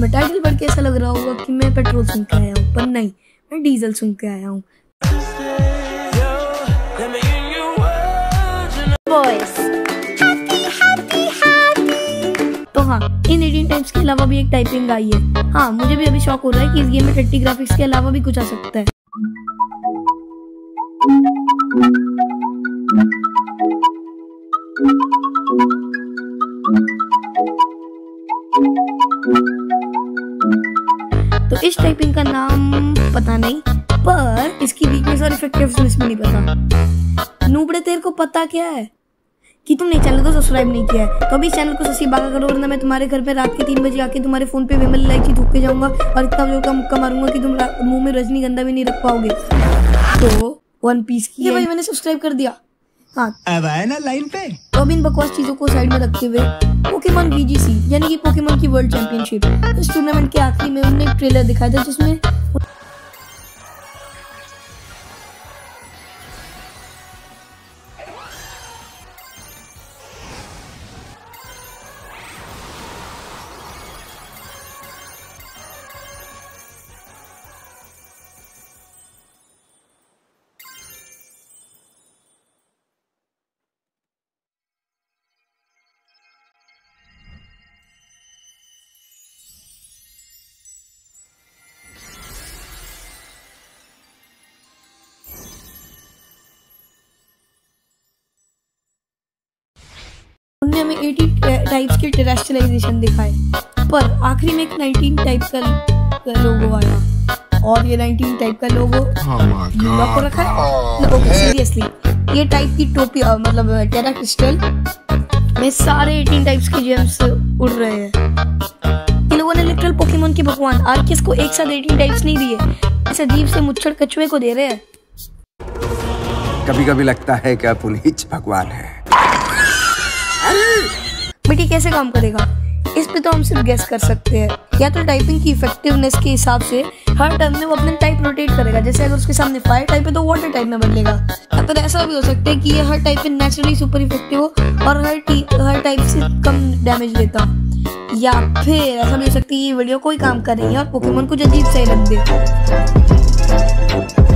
में टाइटल पढ़ के ऐसा लग रहा होगा कि मैं पेट्रोल सुन के आया हूँ, पर नहीं, मैं डीजल सुन के आया हूँ। तो हाँ, इन 18 टाइप्स के अलावा भी एक टाइपिंग आई है। हाँ, मुझे भी अभी शौक हो रहा है कि इस गेम में 30 ग्राफिक्स के अलावा भी कुछ आ सकता है। तो इस टाइपिंग का नाम पता नहीं, पर इसकी वीकनेस और इफेक्टिवनेस में नहीं पता। नूबड़े, तेरे को पता क्या है कि तुमने चैनल को सब्सक्राइब नहीं किया है, तो अभी इस चैनल को ससी बागा करो, वरना मैं तुम्हारे घर पे रात के 3 बजे आके तुम्हारे फोन पे विमल इलायची थूक के जाऊंगा और इतना जोर का मुक्का मारूंगा कि तुम मुंह में रजनीगंधा भी नहीं रख पाओगे। तो वन पीस की ये भाई मैंने सब्सक्राइब कर दिया। हाँ, अब आया ना लाइन पे। तो अब इन बकवास चीजों को साइड में रखते हुए पोकेमॉन बीजीसी यानी कि पोकेमॉन की वर्ल्ड चैंपियनशिप, इस टूर्नामेंट के आखिरी में उन्होंने एक ट्रेलर दिखाया था जिसमें हमें 80 टाइप्स के टेरेस्ट्रियलाइजेशन दिखाए, पर आखिरी में एक 19 टाइप का लोगो आया और ये 19 टाइप का लोगो को रखा है। ओके, सीरियसली ये टाइप की टोपी मतलब टेरा क्रिस्टल में सारे 18 टाइप्स के जेम्स उड़ रहे हैं। इन लोगों ने लिटरल पोकेमॉन के भगवान आर्कियस को एक साथ 18 टाइप्स नहीं दिए, इस अजीब से मुच्छड़ कछुए को दे रहे हैं। कभी कभी लगता है कि पुनीच भगवान है। मिट्टी कैसे काम करेगा इस पे तो हम सिर्फ गेस कर सकते हैं, या तो टाइपिंग की इफेक्टिवनेस के हिसाब से हर टर्म में वो अपने टाइप रोटेट करेगा। जैसे अगर उसके सामने फायर टाइप है तो वाटर टाइप में बदलेगा, या फिर ऐसा भी हो सकता है कि ये हर टाइप पे नेचुरली सुपर इफेक्टिव हो और हर टाइप से कम डैमेज देता हो, या फिर ऐसा भी हो सकता है ये वीडियो कोई काम कर रही है और पोकेमॉन कुछ अजीब सा ही लग दे।